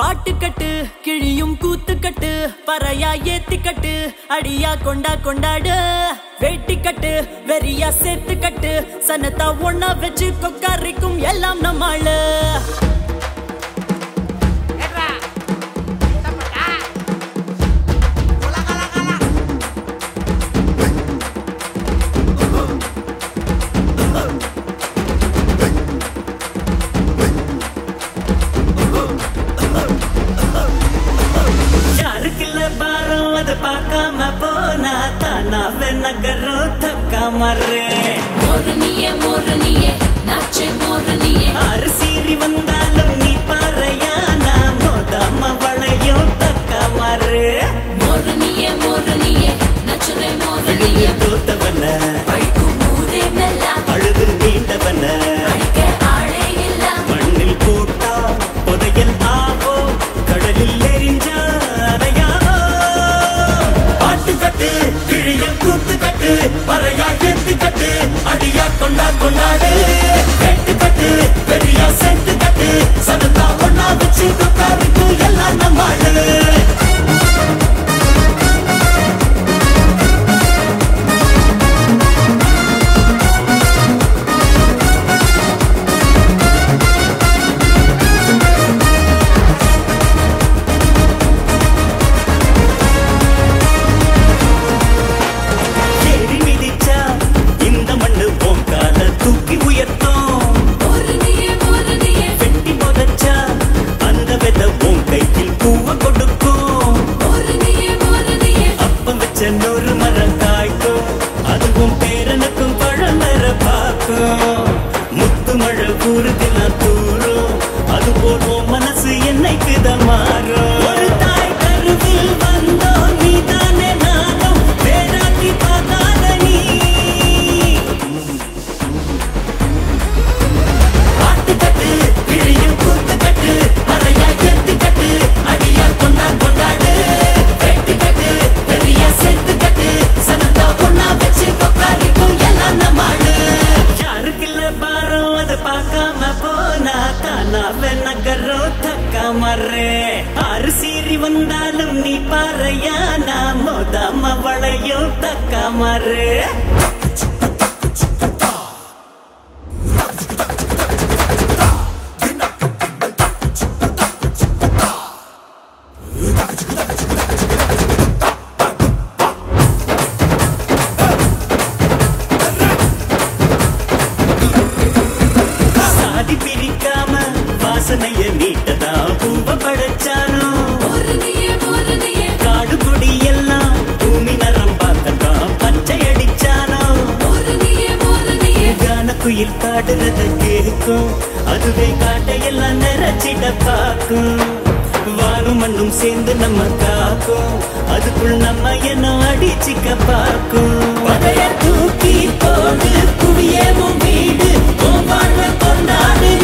பாட்டுக்கட்டு கிழியும் கூத்துக்கட்டு பறையா ஏத்திக்கட்டு அடியா கொண்டா கொண்டாடு வேட்டிக்கட்டு வெறியா சேர்த்துக்கட்டு சனத்தா ஒன்னா வச்சு கொக்காரிக்கும் எல்லாம் நம்மாளு. பார்க்காம போனா தானாவே நகரும் தக்கா மறு மோரணியே நாச்சே மோரணியே ஆறு சீறி வந்தாலும் நீ பாறையானா மோதாம வளையும் தக்கா மறு மோரணியே மோரணியே நச்சுரை மோரணியே தோத்தவன பைக்கும் ஊரே மெல்லா அழுது நீண்டவன அடிக்க ஆளே இல்ல மண்ணில் கூட்டா புதையல் ஆவோ கடலில் எரிஞ்சா கூத்துக்கட்டு பறையா ஏத்துக்கட்டு அடியா கொண்டா கொண்டாடு கேட்டுக்கட்டு பெரியா சேர்த்துக்கட்டு சனத்தா ஒன்னா வச்சு கொக்காருக்கு எல்லாம் நம்மாடு. ஆறு சீறி வந்தாலும் நீ பாறையானா மோதாம வளையும் தக்கா மறு. குயில் காடுறத கேட்கும் அதுவே காட்ட எல்லாம் நிறைச்சிட பார்க்கும் வானும் மண்ணும் சேர்ந்து நம்ம காக்கும் அதுக்குள் நம்ம என்ன அடிச்சிக்க பார்க்கும் பதைய தூக்கி போடு குவியவும் வீடு கொண்டாடு